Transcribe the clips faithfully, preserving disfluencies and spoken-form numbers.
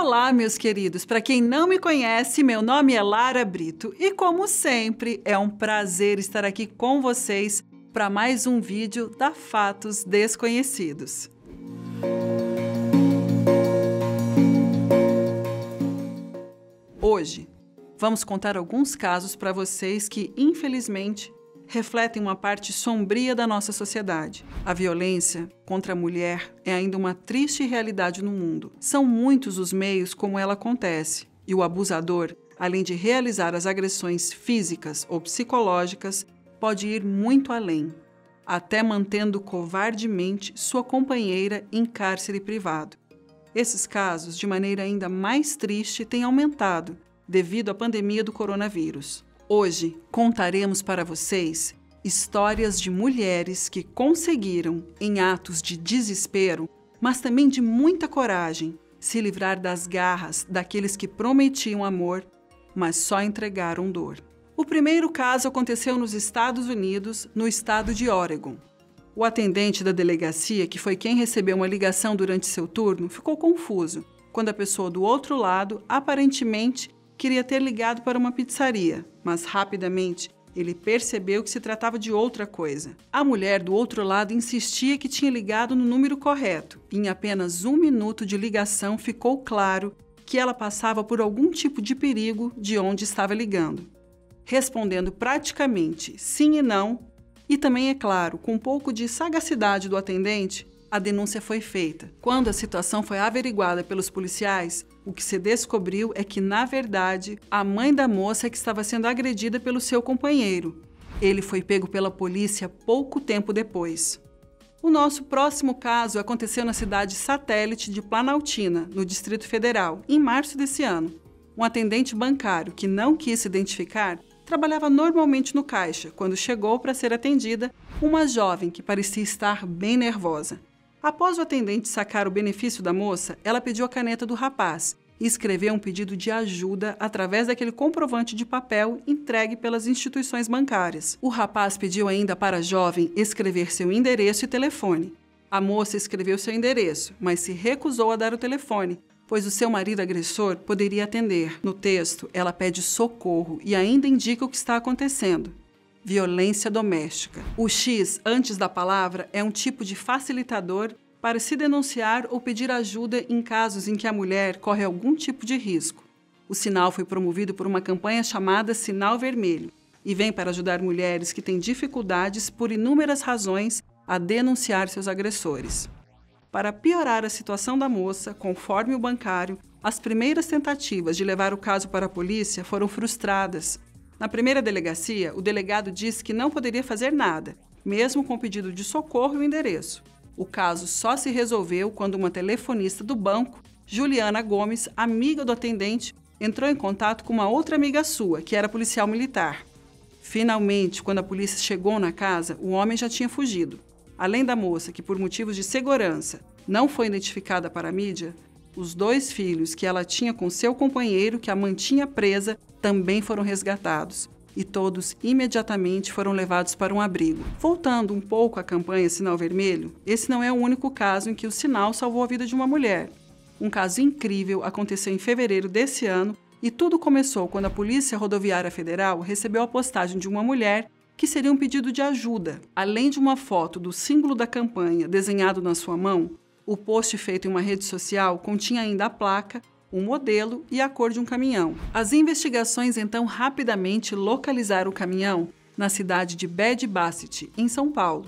Olá, meus queridos! Para quem não me conhece, meu nome é Lara Brito e, como sempre, é um prazer estar aqui com vocês para mais um vídeo da Fatos Desconhecidos. Hoje, vamos contar alguns casos para vocês que, infelizmente, refletem uma parte sombria da nossa sociedade. A violência contra a mulher é ainda uma triste realidade no mundo. São muitos os meios como ela acontece, e o abusador, além de realizar as agressões físicas ou psicológicas, pode ir muito além, até mantendo covardemente sua companheira em cárcere privado. Esses casos, de maneira ainda mais triste, têm aumentado devido à pandemia do coronavírus. Hoje, contaremos para vocês histórias de mulheres que conseguiram, em atos de desespero, mas também de muita coragem, se livrar das garras daqueles que prometiam amor, mas só entregaram dor. O primeiro caso aconteceu nos Estados Unidos, no estado de Oregon. O atendente da delegacia, que foi quem recebeu uma ligação durante seu turno, ficou confuso quando a pessoa do outro lado, aparentemente, queria ter ligado para uma pizzaria, mas rapidamente ele percebeu que se tratava de outra coisa. A mulher do outro lado insistia que tinha ligado no número correto, e em apenas um minuto de ligação ficou claro que ela passava por algum tipo de perigo de onde estava ligando. Respondendo praticamente sim e não, e também, é claro, com um pouco de sagacidade do atendente, a denúncia foi feita. Quando a situação foi averiguada pelos policiais, o que se descobriu é que, na verdade, a mãe da moça é que estava sendo agredida pelo seu companheiro. Ele foi pego pela polícia pouco tempo depois. O nosso próximo caso aconteceu na cidade satélite de Planaltina, no Distrito Federal, em março desse ano. Um atendente bancário que não quis se identificar trabalhava normalmente no caixa, quando chegou para ser atendida uma jovem que parecia estar bem nervosa. Após o atendente sacar o benefício da moça, ela pediu a caneta do rapaz e escreveu um pedido de ajuda através daquele comprovante de papel entregue pelas instituições bancárias. O rapaz pediu ainda para a jovem escrever seu endereço e telefone. A moça escreveu seu endereço, mas se recusou a dar o telefone, pois o seu marido agressor poderia atender. No texto, ela pede socorro e ainda indica o que está acontecendo: violência doméstica. O X antes da palavra é um tipo de facilitador para se denunciar ou pedir ajuda em casos em que a mulher corre algum tipo de risco. O sinal foi promovido por uma campanha chamada Sinal Vermelho e vem para ajudar mulheres que têm dificuldades por inúmeras razões a denunciar seus agressores. Para piorar a situação da moça, conforme o bancário, as primeiras tentativas de levar o caso para a polícia foram frustradas. Na primeira delegacia, o delegado disse que não poderia fazer nada, mesmo com o pedido de socorro e o endereço. O caso só se resolveu quando uma telefonista do banco, Juliana Gomes, amiga do atendente, entrou em contato com uma outra amiga sua, que era policial militar. Finalmente, quando a polícia chegou na casa, o homem já tinha fugido. Além da moça, que por motivos de segurança não foi identificada para a mídia, os dois filhos que ela tinha com seu companheiro, que a mantinha presa, também foram resgatados, e todos imediatamente foram levados para um abrigo. Voltando um pouco à campanha Sinal Vermelho, esse não é o único caso em que o sinal salvou a vida de uma mulher. Um caso incrível aconteceu em fevereiro desse ano, e tudo começou quando a Polícia Rodoviária Federal recebeu a postagem de uma mulher que seria um pedido de ajuda. Além de uma foto do símbolo da campanha desenhado na sua mão, o post feito em uma rede social continha ainda a placa, o modelo e a cor de um caminhão. As investigações então rapidamente localizaram o caminhão na cidade de Bad Bassett, em São Paulo.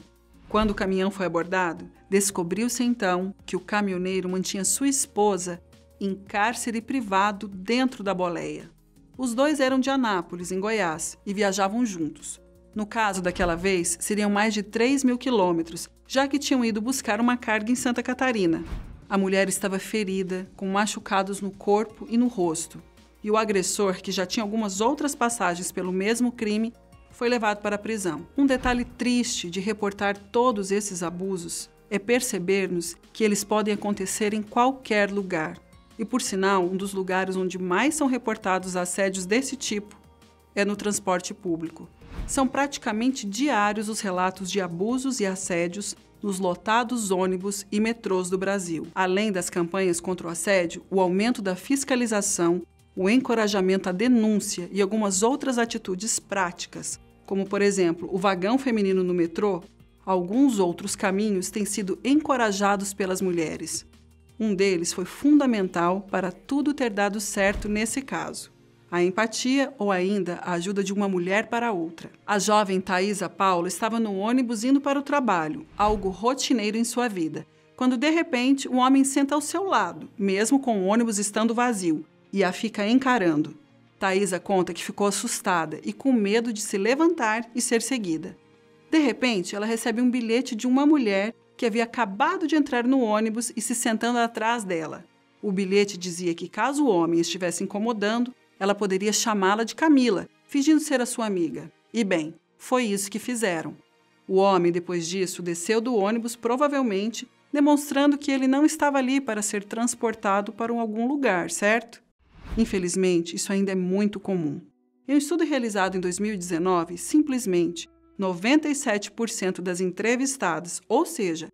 Quando o caminhão foi abordado, descobriu-se então que o caminhoneiro mantinha sua esposa em cárcere privado dentro da boleia. Os dois eram de Anápolis, em Goiás, e viajavam juntos. No caso daquela vez, seriam mais de três mil quilômetros, já que tinham ido buscar uma carga em Santa Catarina. A mulher estava ferida, com machucados no corpo e no rosto, e o agressor, que já tinha algumas outras passagens pelo mesmo crime, foi levado para a prisão. Um detalhe triste de reportar todos esses abusos é percebermos que eles podem acontecer em qualquer lugar. E, por sinal, um dos lugares onde mais são reportados assédios desse tipo é no transporte público. São praticamente diários os relatos de abusos e assédios nos lotados ônibus e metrôs do Brasil. Além das campanhas contra o assédio, o aumento da fiscalização, o encorajamento à denúncia e algumas outras atitudes práticas, como, por exemplo, o vagão feminino no metrô, alguns outros caminhos têm sido encorajados pelas mulheres. Um deles foi fundamental para tudo ter dado certo nesse caso: a empatia ou ainda a ajuda de uma mulher para outra. A jovem Thaisa Paula estava no ônibus indo para o trabalho, algo rotineiro em sua vida, quando de repente um homem senta ao seu lado, mesmo com o ônibus estando vazio, e a fica encarando. Thaisa conta que ficou assustada e com medo de se levantar e ser seguida. De repente, ela recebe um bilhete de uma mulher que havia acabado de entrar no ônibus e se sentando atrás dela. O bilhete dizia que, caso o homem estivesse incomodando, ela poderia chamá-la de Camila, fingindo ser a sua amiga. E bem, foi isso que fizeram. O homem, depois disso, desceu do ônibus, provavelmente demonstrando que ele não estava ali para ser transportado para algum lugar, certo? Infelizmente, isso ainda é muito comum. Em um estudo realizado em dois mil e dezenove, simplesmente noventa e sete por cento das entrevistadas, ou seja,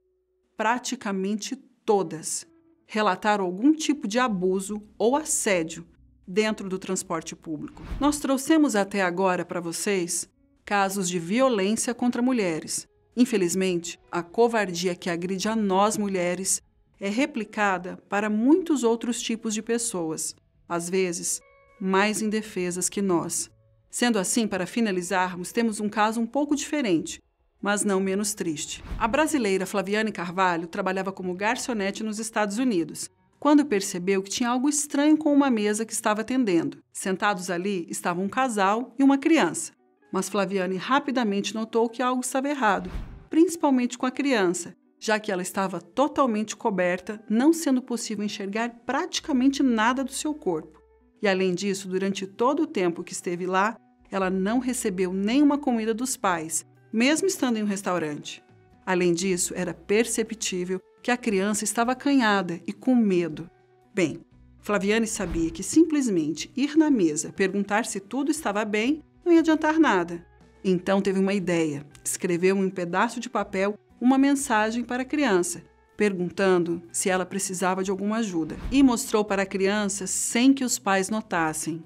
praticamente todas, relataram algum tipo de abuso ou assédio dentro do transporte público. Nós trouxemos até agora para vocês casos de violência contra mulheres. Infelizmente, a covardia que agride a nós mulheres é replicada para muitos outros tipos de pessoas, às vezes mais indefesas que nós. Sendo assim, para finalizarmos, temos um caso um pouco diferente, mas não menos triste. A brasileira Flaviane Carvalho trabalhava como garçonete nos Estados Unidos, quando percebeu que tinha algo estranho com uma mesa que estava atendendo. Sentados ali estavam um casal e uma criança, mas Flaviane rapidamente notou que algo estava errado, principalmente com a criança, já que ela estava totalmente coberta, não sendo possível enxergar praticamente nada do seu corpo. E além disso, durante todo o tempo que esteve lá, ela não recebeu nenhuma comida dos pais, mesmo estando em um restaurante. Além disso, era perceptível que a criança estava acanhada e com medo. Bem, Flaviane sabia que simplesmente ir na mesa, perguntar se tudo estava bem, não ia adiantar nada. Então teve uma ideia. Escreveu em um pedaço de papel uma mensagem para a criança, perguntando se ela precisava de alguma ajuda, e mostrou para a criança sem que os pais notassem.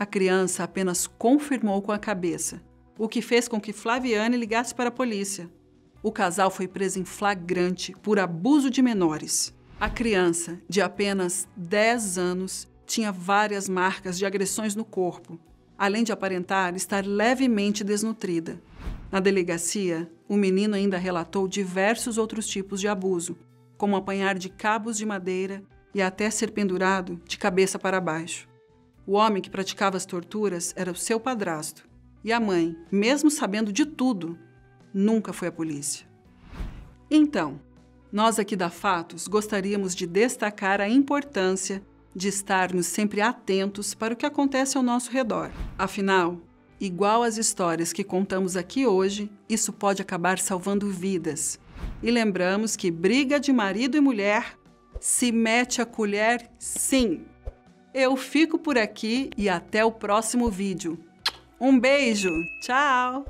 A criança apenas confirmou com a cabeça, o que fez com que Flaviane ligasse para a polícia. O casal foi preso em flagrante por abuso de menores. A criança, de apenas dez anos, tinha várias marcas de agressões no corpo, além de aparentar estar levemente desnutrida. Na delegacia, o menino ainda relatou diversos outros tipos de abuso, como apanhar de cabos de madeira e até ser pendurado de cabeça para baixo. O homem que praticava as torturas era o seu padrasto, e a mãe, mesmo sabendo de tudo, nunca foi à polícia. Então, nós aqui da Fatos gostaríamos de destacar a importância de estarmos sempre atentos para o que acontece ao nosso redor. Afinal, igual às histórias que contamos aqui hoje, isso pode acabar salvando vidas. E lembramos que briga de marido e mulher se mete a colher, sim. Eu fico por aqui e até o próximo vídeo. Um beijo, tchau!